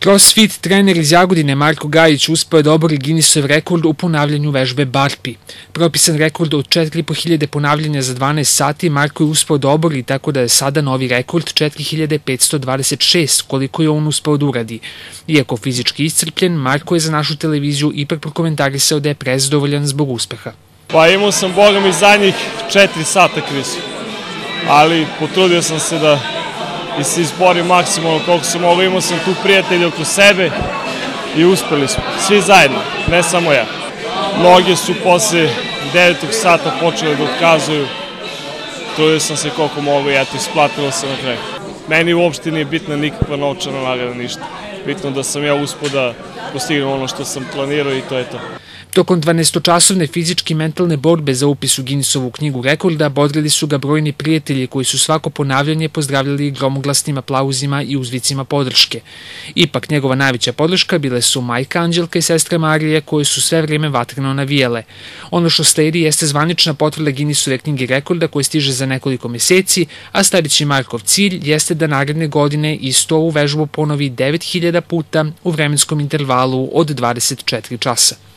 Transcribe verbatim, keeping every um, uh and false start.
Kros fit trener iz Jagodine Marko Gajić uspio je da obori Guinnessov rekord u ponavljanju vežbe Barpi. Propisan rekord od četiri hiljade petsto ponavljanja za dvanaest sati Marko je uspio da obori, tako da je sada novi rekord četiri hiljade petsto dvadeset šest, koliko je on uspio da uradi. Iako fizički iscrpljen, Marko je za našu televiziju ipak prokomentarisao da je prezadovoljan zbog uspeha. Pa imao sam bogom i zadnjih četiri sata krizu, ali potrudio sam se da i se izborim maksimalno koliko sam mogao, imao sam tu prijatelje oko sebe i uspeli smo, svi zajedno, ne samo ja. Mnoge su posle devetog sata počele da otkazuju, trudio sam se koliko mogao i eto, isplatilo se na kraju. Meni uopšte nije bitna nikakva novčana nagrada, ništa. Bitno da sam ja uspeo da postignem ono što sam planirao i to je to. Tokom dvanaestočasovne fizičke i mentalne borbe za upis u Guinnessovu knjigu rekorda bodrili su ga brojni prijatelji koji su svako ponavljanje pozdravljali gromoglasnim aplauzima i uzvicima podrške. Ipak njegova najveća podrška bile su majka Anđelka i sestra Marija koje su sve vrijeme vatreno navijele. Ono što sledi jeste zvanična potvrda Guinnessove knjige rekorda koja stiže za nekoliko mjeseci, a starići Markov cilj jeste da naredne godine istu ovu vežbu ponovi devet hiljada puta u vremenskom intervalu od dvadeset četiri časa.